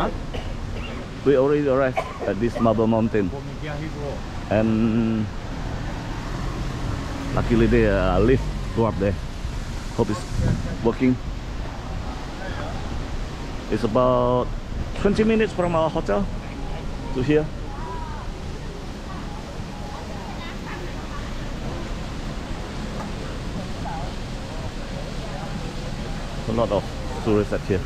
Huh? We already arrived at this Marble Mountain, and luckily they lift go up there. Hope it's working. It's about 20 minutes from our hotel to here. A lot of tourists at here.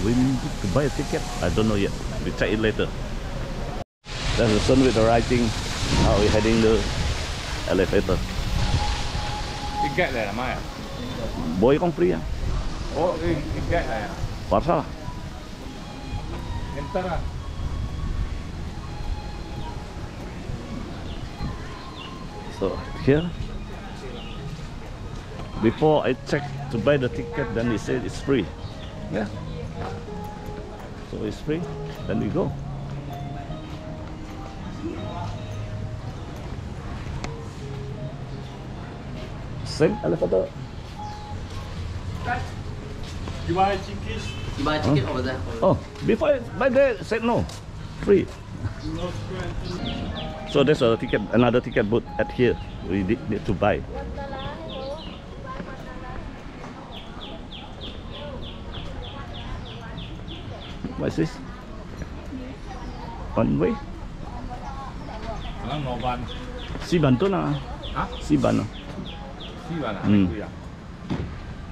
We need to buy a ticket. I don't know yet. We check it later. There's the sun with the writing. Now we're heading the elevator. You get there, Maya. Boy, come free. Oh, you get there. What's up? Enter. So here. Before I checked to buy the ticket, then they said it's free. Yeah. So it's free, then we go. Same elevator. You buy tickets? You buy ticket over there? Oh, before I buy that, said no. Free. So there's a ticket, another ticket booth at here. We need to buy. What's this? One way? Siban tu na? Huh? Siban. Siban.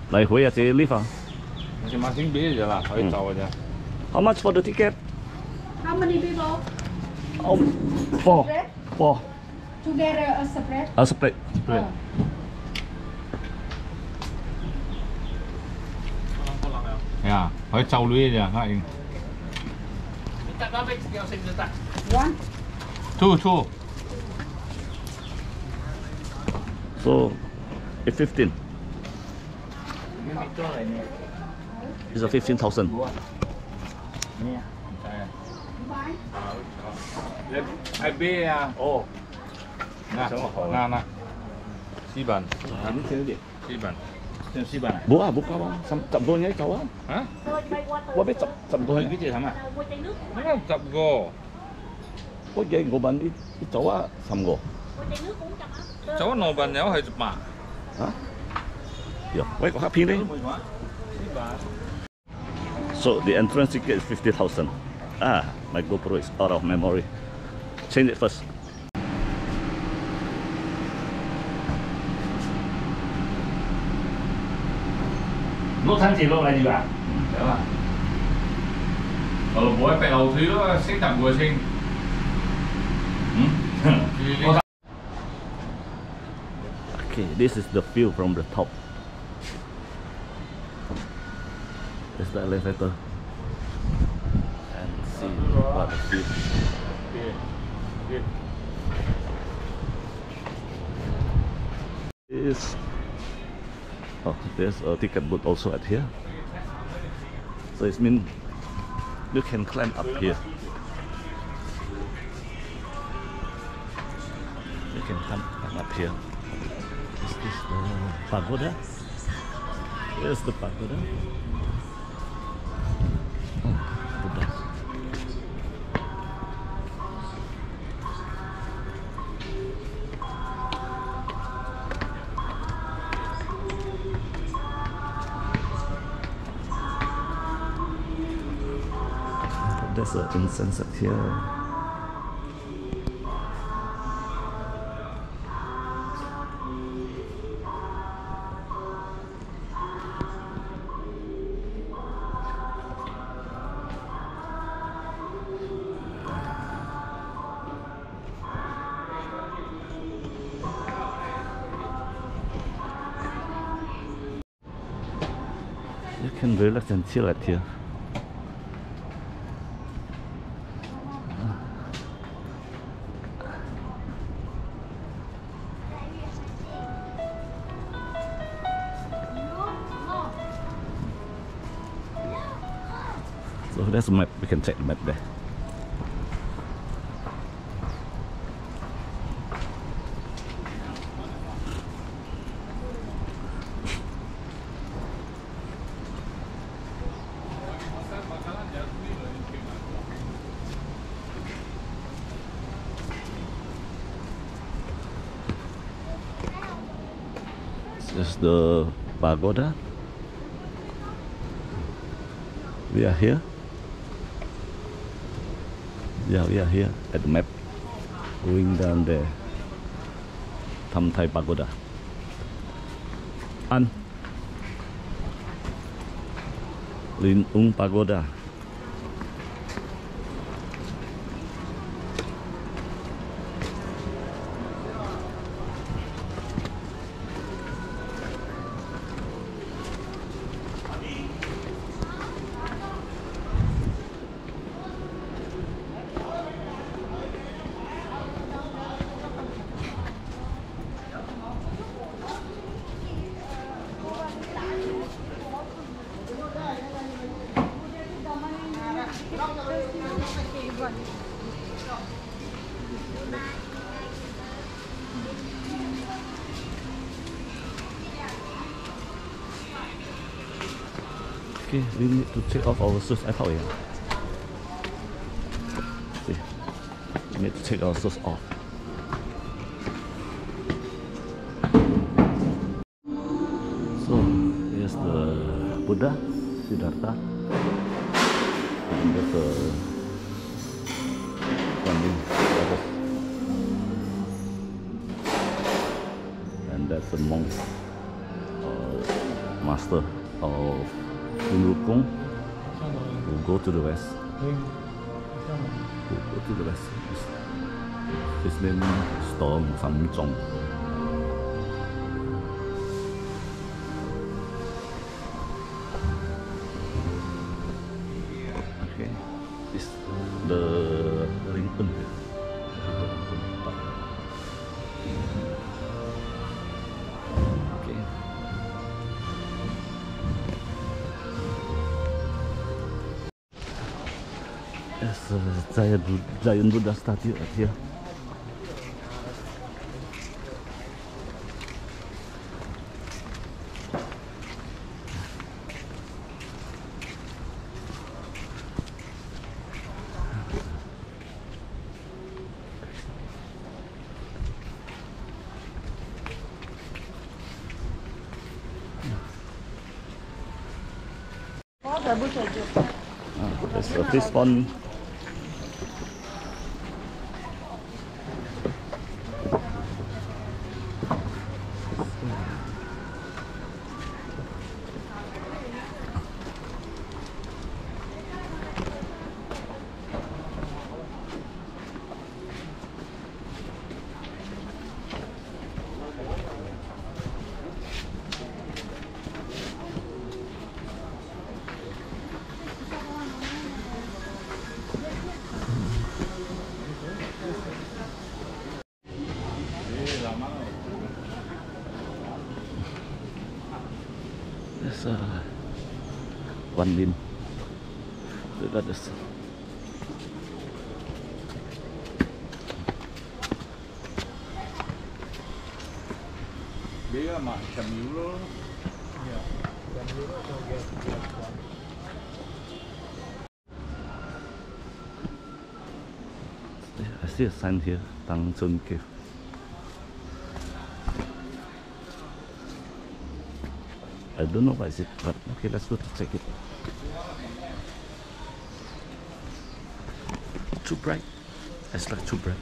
Like where they live ah? Masing-masing beli je lah, kau tahu aja. How much for the ticket? How many people? Oh, four. Four. Together a separate. A separate. Yeah, kau tahu lui aja, kau ing. One, two. So, it's 15. It's a 15,000. I pay. Oh, nah. Siban. Ini sini deh. Siban. Bố à, bố có tập vô nhé cháu á. Hả? Bố biết tập vô cái gì thằng à? Không tập gồ. Có gì ngồi bàn đi cháu á sầm gồ. Cháu ngồi bàn nếu hay chụp mà. Hả? Được, quay có hấp hình đấy. So the entrance ticket is 50,000. Ah, my GoPro is out of memory. Change it first. Lúc tháng gì lúc lại gì bạn? Đấy mà. Ở mỗi phải đầu thứ sẽ tạm vừa sinh. Okay, this is the view from the top. It's the elevator. And see what the view. Okay. Is oh, there's a ticket booth also at here. So it means you can climb up here. You can climb up here. Is this the pagoda? Where's the pagoda? Oh, Buddha. There's an incense up here. You can relax and chill at here. So that's a map, we can check the map there. is the pagoda. We are here. Yeah, we are here at the map. Going down there. Tam Thai Pagoda. An Linh Ung Pagoda. Okay, we need to take off our shoes. I thought, yeah. See, we need to take our shoes off. So, here's the Buddha, Siddhartha. And there's the Pandit. And that's the monk, master of Kung, we'll go to the west. We'll go to the west. His name is Storm Sam Chong. Okay, this is the Ringpun. There's a giant Buddha statue up here. There's a fish pond. There's one limb. Look at this. I see a sign here, Tang Chon Cave. I don't know what is it, but okay, let's go to check it. Too bright. It's not too bright.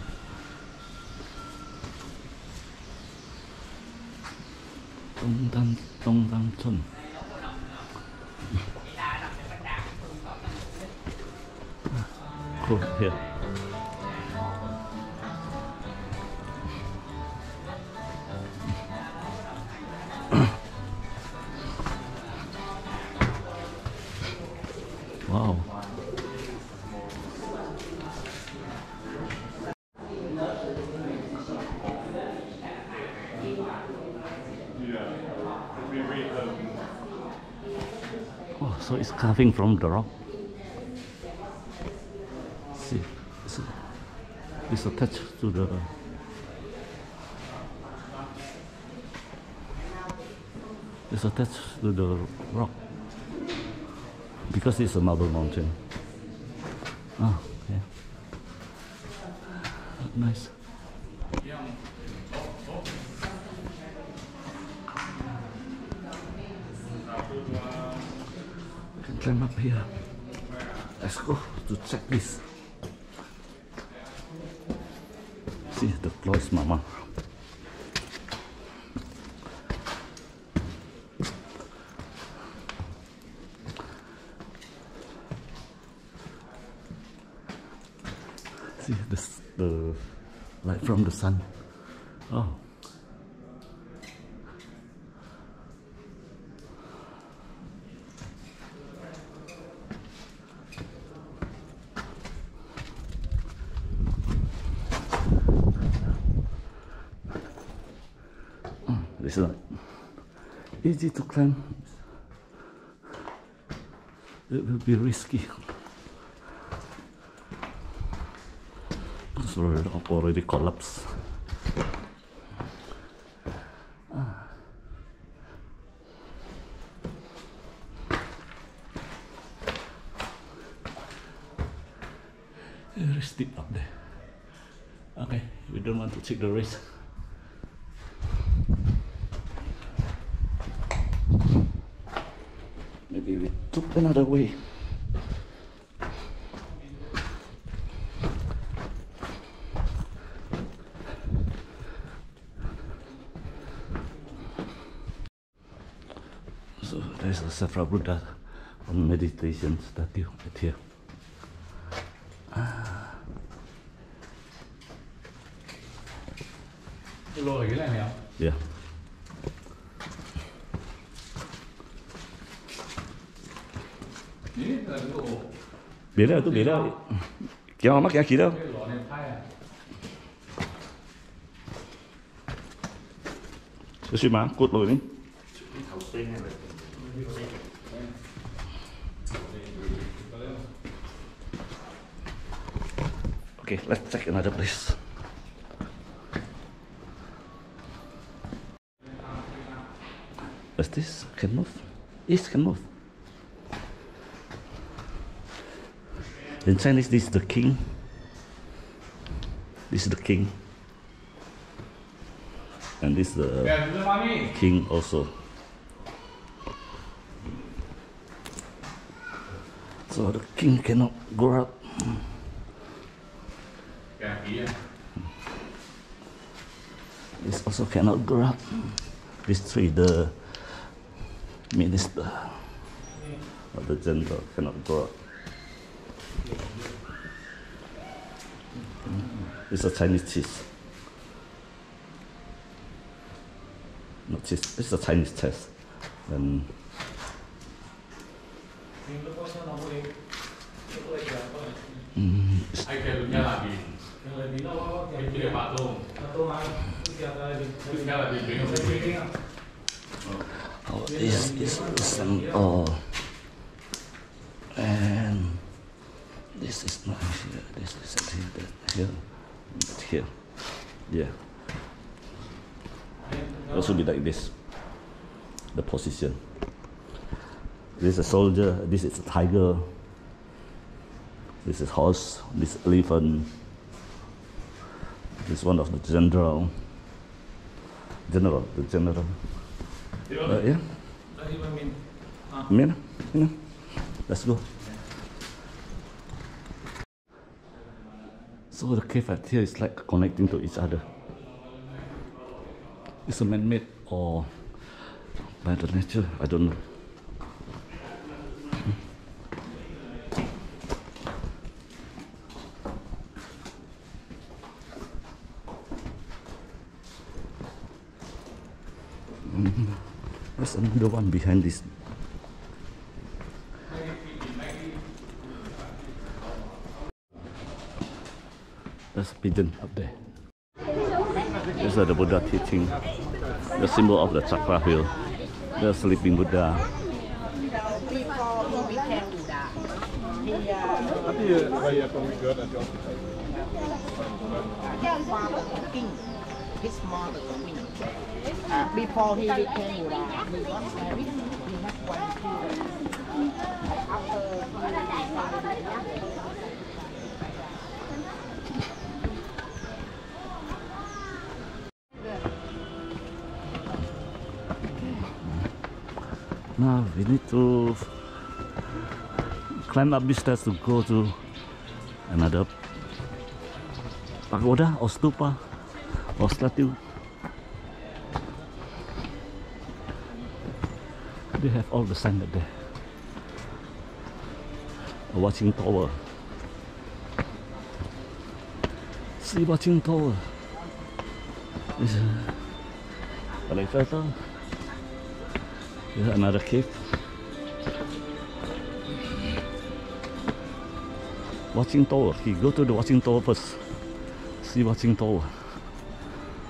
Dong dang ton. Cool, here. Wow. Oh, so it's carving from the rock. See, it's attached to the. It's attached to the rock. Because it's a marble mountain. Oh, yeah. Nice. We can climb up here. Let's go to check this. See the close mama. See this, the light from the sun. Oh. This is easy to climb. It will be risky. It's already collapsed. There is steep up there. Okay, we don't want to take the risk. Maybe we took another way. So there's a Saffra Buddha on meditation statue right here. Yeah. Biết đâu, tôi biết đâu. Kéo mắc giá khí đâu. Tôi suy má, cốt lồi đi. Okay, let's check another place. Does this can move? This can move. In Chinese, this is the king. This is the king. And this is the king also. So the king cannot go out. This also cannot go out. This tree, the minister or the general cannot go out. It's a Chinese cheese. Not cheese, it's a Chinese test. And oh, this and oh. And this is not here, this is here, that here, yeah. It also be like this, the position. This is a soldier, this is a tiger, this is horse, this elephant, this one of the general. The general. Yeah? Yeah. Let's go. So the cave right here is like connecting to each other. It's a man-made or by the nature, I don't know. There's another one behind this. There's a pigeon up there. These are the Buddha teaching, the symbol of the Chakra Wheel, the sleeping Buddha. Before he became Buddha, he got married. He had one children. Now We need to climb up these stairs to go to another pagoda or stupa or statue. They have all the signs up there. A watching tower. See, watching tower. This is an elevator. This is another cave. Watching tower. Okay, go to the watching tower first. See, watching tower.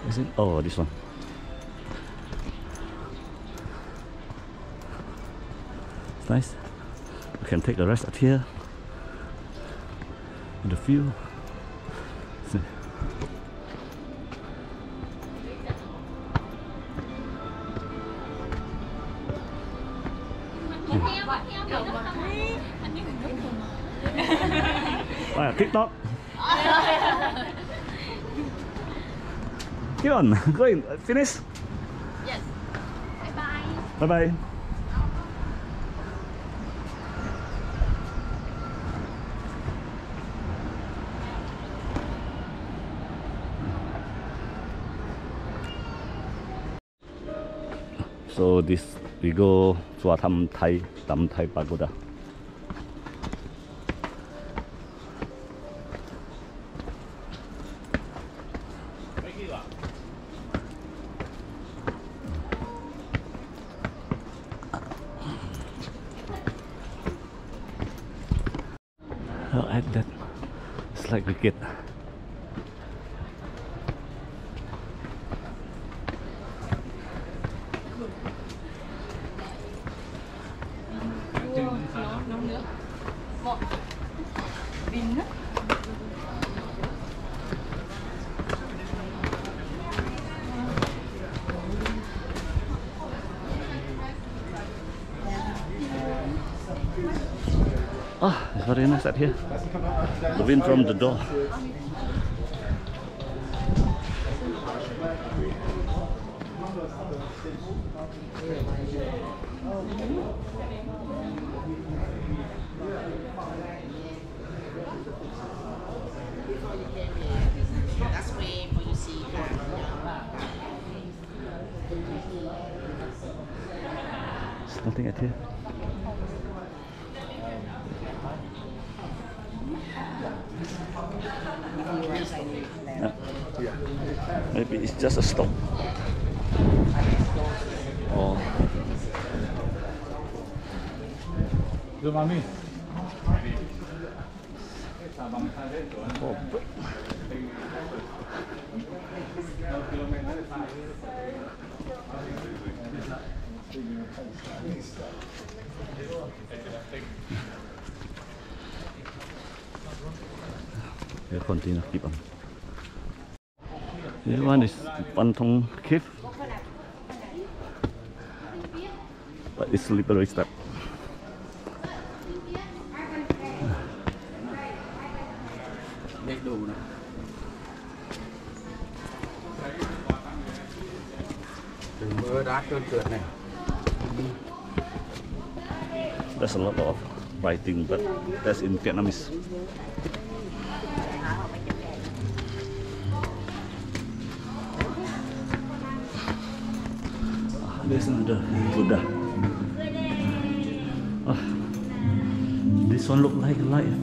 Is it? Oh, this one. It's nice. We can take a rest out here. The view. See. Wow, TikTok. Keep on going. Finish. Yes. Bye bye. Bye bye. So this we go to a Tam Thai Pagoda. Look at that. It's like wicked. Oh, it's very nice out here. The wind from the door. That's way for you see. There's nothing out here. Maybe it's just a stone. Oh. We'll continue, keep on. This one is Van Thong Cave, but it's slippery step. There's a lot of writing, but that's in Vietnamese. There's another Buddha. Oh, this one looks like life.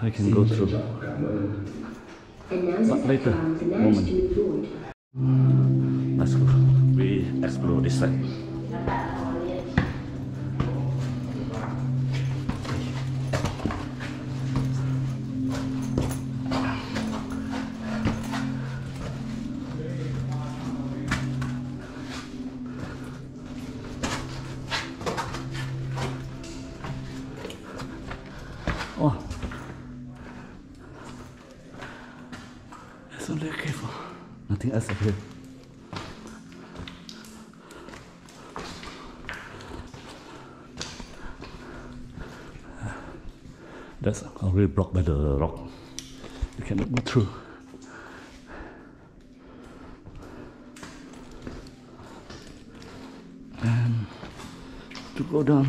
I can go through. But later, moment. Let's go. We explore this side. Oh. It's only a cave. Nothing else up here. That's already blocked by the rock. You cannot go through. And to go down,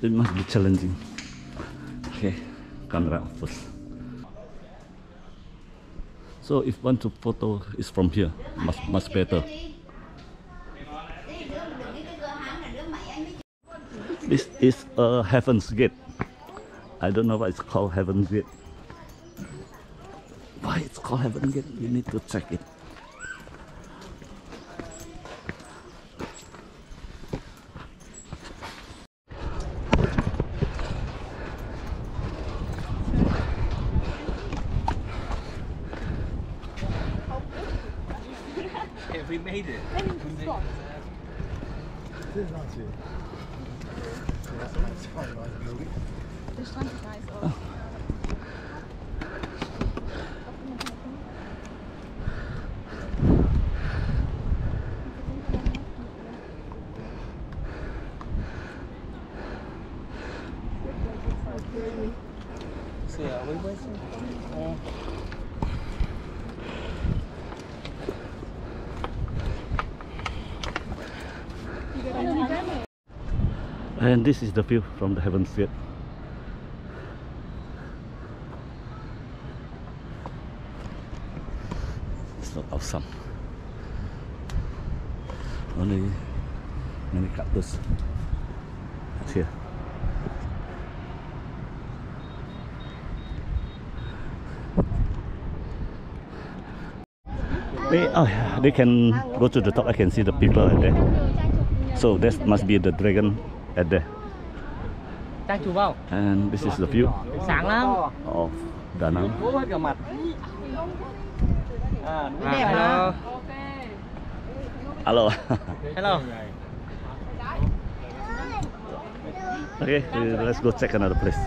it must be challenging. Okay, camera off first. So if one to photo is from here, much better. This is a Heaven's Gate. I don't know why it's called Heaven's Gate. Why it's called Heaven's Gate? You need to check it. We made it. So are we waiting for And this is the view from the Heaven's Gate. It's not awesome. Only many cactus here. They can go to the top. I can see the people right there. So this must be the dragon. At there. And this is the view of Da Nang. Hello. Hello. Hello. Okay, let's go check another place.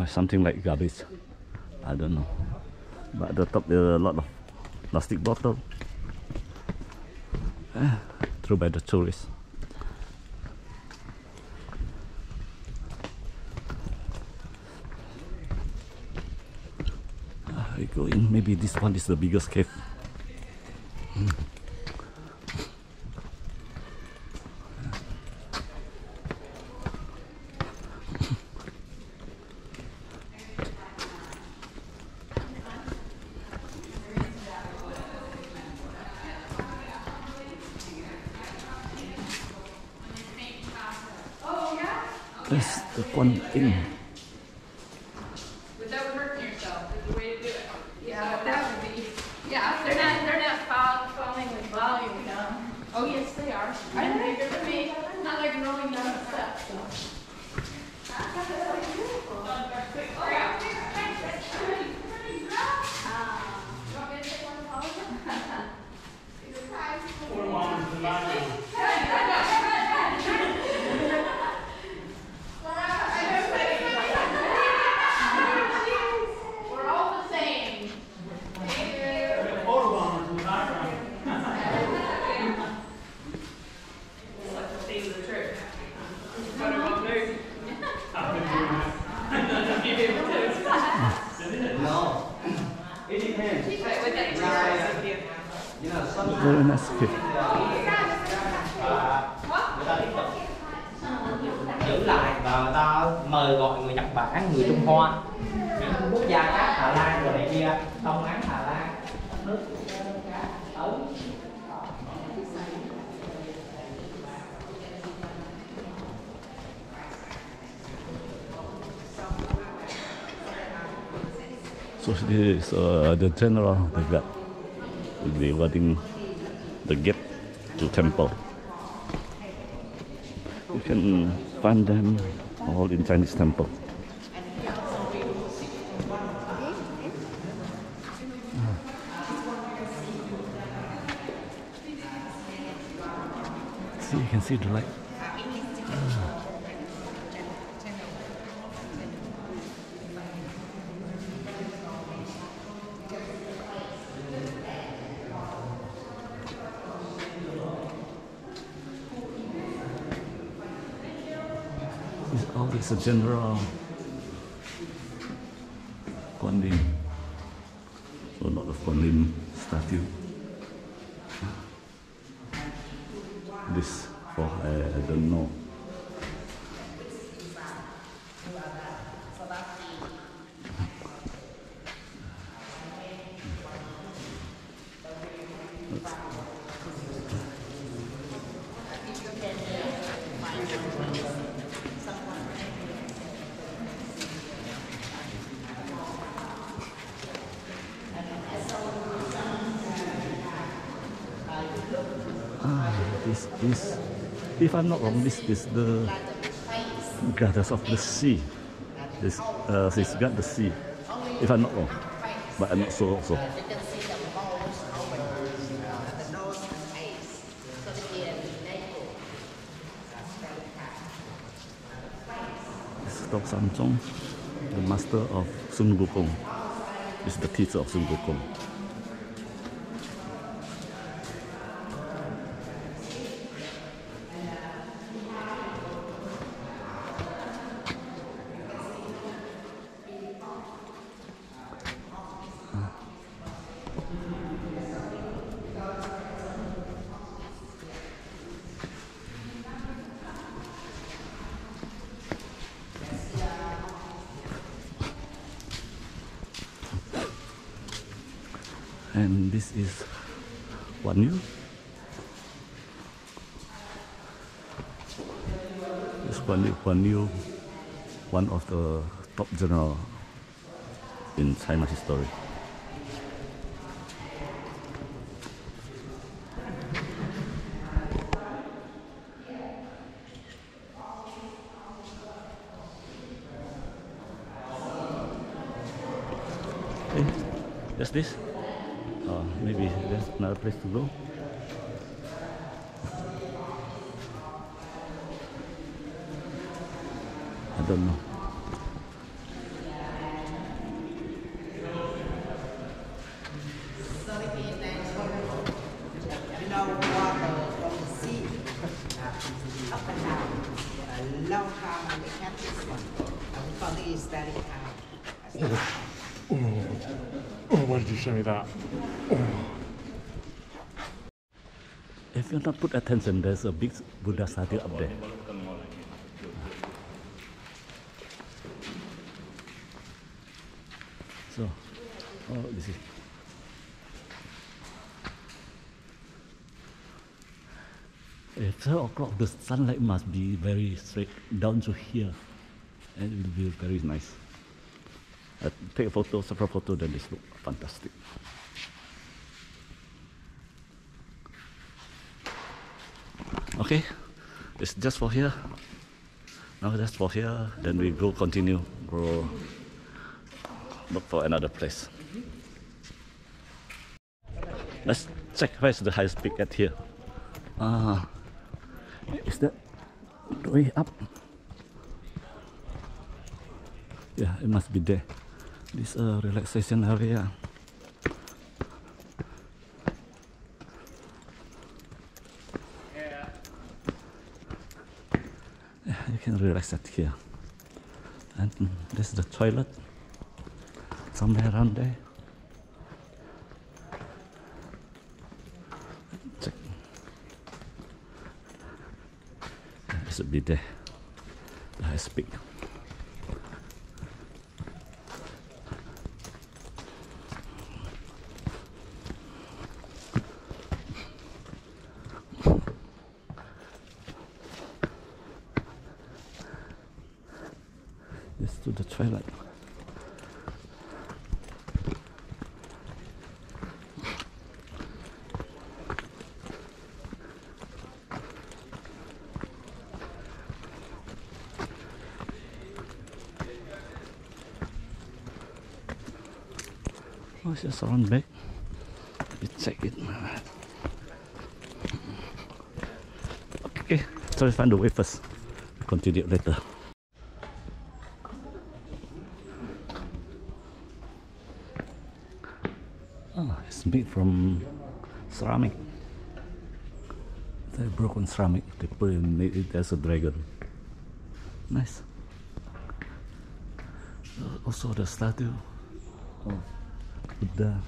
Oh, something like garbage. I don't know. But at the top there are a lot of plastic bottles. Through by the tourists. We go in. Maybe this one is the biggest cave. That's the one thing. But that would hurt yourself, is the way to do it. Yeah, that would be. Yeah, they're not falling with volume down. Oh yes, they are. I don't think they're me. Now they're growing down the steps. Very nice cave. Giữ lại và ta mời gọi người Nhật Bản, người Trung Hoa, những quốc gia khác, Hà Lan rồi này kia, Đông Á, Hà Lan, nước Ấn. So this is the general of that. They wanting the gate to temple. You can find them all in Chinese temple. See, you can see the light. All this is general Quan Lim. So a lot of Quan Lim statue. This for I don't know. This is, if I'm not wrong, this is the goddess of the sea. This, she's got the sea, if I'm not wrong, but I'm not sure also. Tok Sam Chong, the master of Sun Wukong, is the teacher of Sun Wukong. And this is Wan Yu. This Wan Yu, one of the top general in China history. Okay, that's this. Maybe there's another place to go. I don't know. Why did you show me that? If you're not put attention, there's a big Buddha statue up there. So, oh, this is. At 3 o'clock, the sunlight must be very straight down to here, and it will be very nice. Take a photo, several photos, then this looks fantastic. Okay, it's just for here. Now that's for here, then we go continue, go look for another place. Let's check where's the highest peak at here. Is that the way up? Yeah, it must be there. This relaxation area. Yeah, you can relax at here. And this is the toilet. Somewhere around there. Check. It should be there. The highest peak. To the toilet. Oh, it's just around back. Let me check it. Okay, so let's find the way first. Continue later. It's made from ceramic. They broken ceramic. They put it in it as a dragon. Nice. also the statue of Buddha.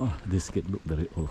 Oh, this kid look very old.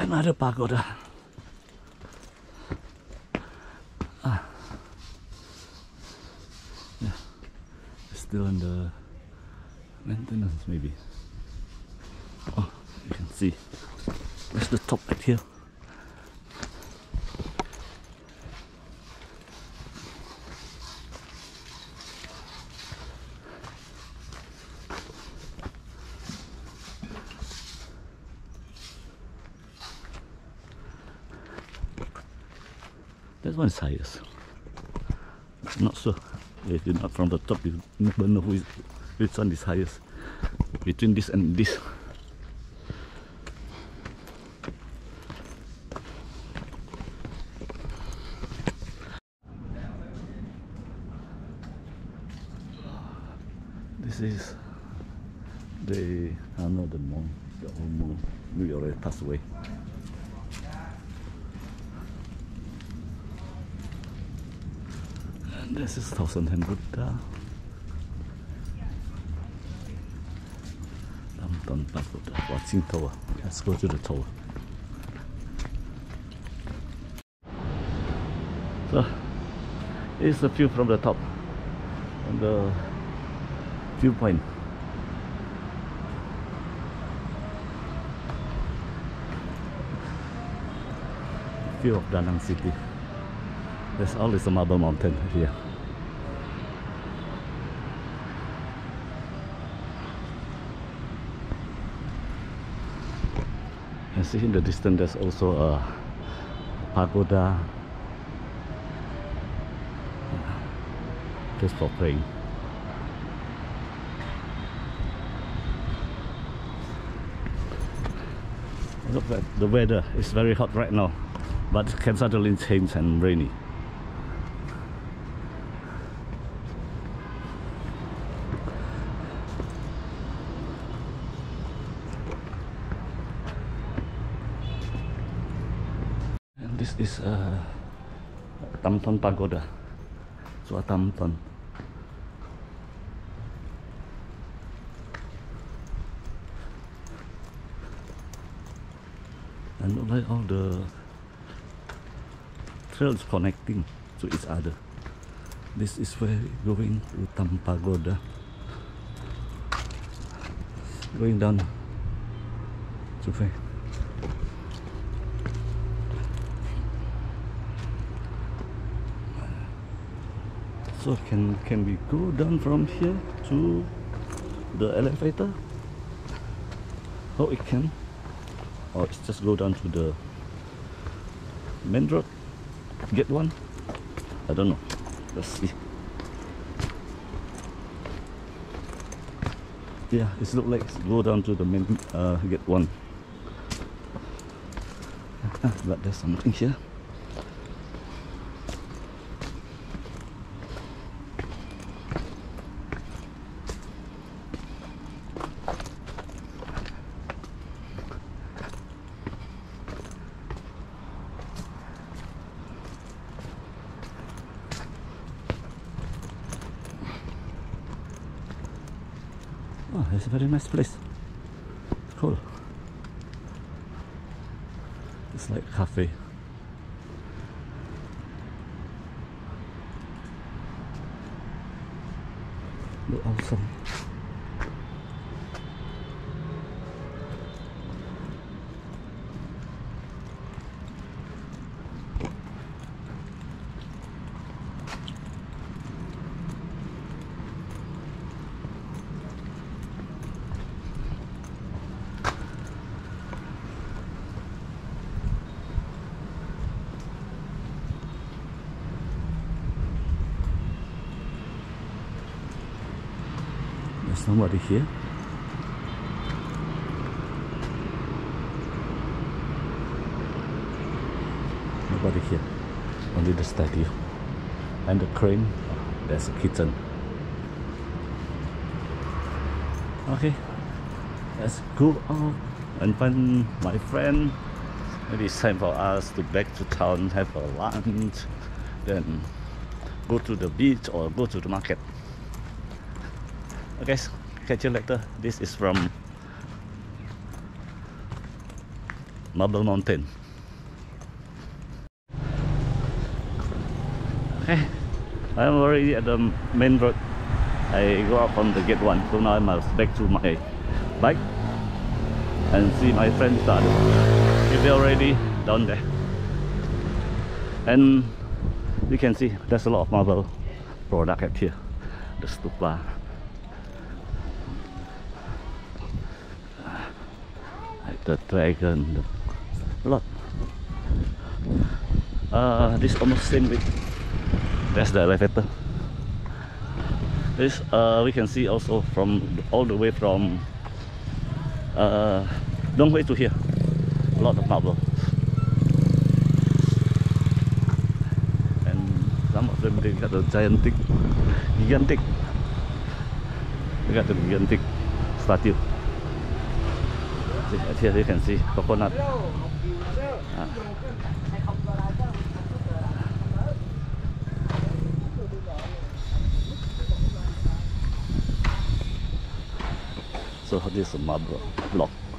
Another pagoda. Yeah. Still under maintenance maybe. Oh, you can see. That's the top right here. That one is highest. Not sure. If you're not from the top, you don't know which one is highest. Between this and this. This is the, I know the moon, the whole moon. We already passed away. This is Thousand-Hand Buddha. Tam Thai Pagoda, watching tower. Let's go to the tower. So, it's the view from the top, on the viewpoint. View of Da Nang city. There's always a Marble Mountain here. And see in the distance there's also a pagoda, just for praying. Look at the weather, it's very hot right now, but it can suddenly change and rainy. This is Tam Thai Pagoda, so Tam Thai. And look like all the trails connecting to each other. This is where we're going to Tam Thai Pagoda. Going down to where? So can we go down from here to the elevator? Oh, it can. Or it's just go down to the main road, get one. I don't know. Let's see. Yeah, it's look like go down to the main gate one. But there's something here. Oh, it's a very nice place. It's cool. It's like a cafe. Look awesome. There's nobody here. Nobody here. Only the statue. And the crane. There's a kitten. Okay. Let's go out and find my friend. Maybe it's time for us to back to town, have a lunch, then go to the beach or go to the market. Okay, catch you later. This is from Marble Mountain. Okay, I'm already at the main road. I go up on the gate one, so now I must back to my bike and see my friends start. They're already down there, and you can see there's a lot of marble product up here. The stupa. The dragon, a lot. This almost same with. That's the elevator. This we can see also from all the way from Donghui to here. A lot of marble, and some of them they got the gigantic. They got the gigantic statue. Here you can see coconut. So this is a marble block.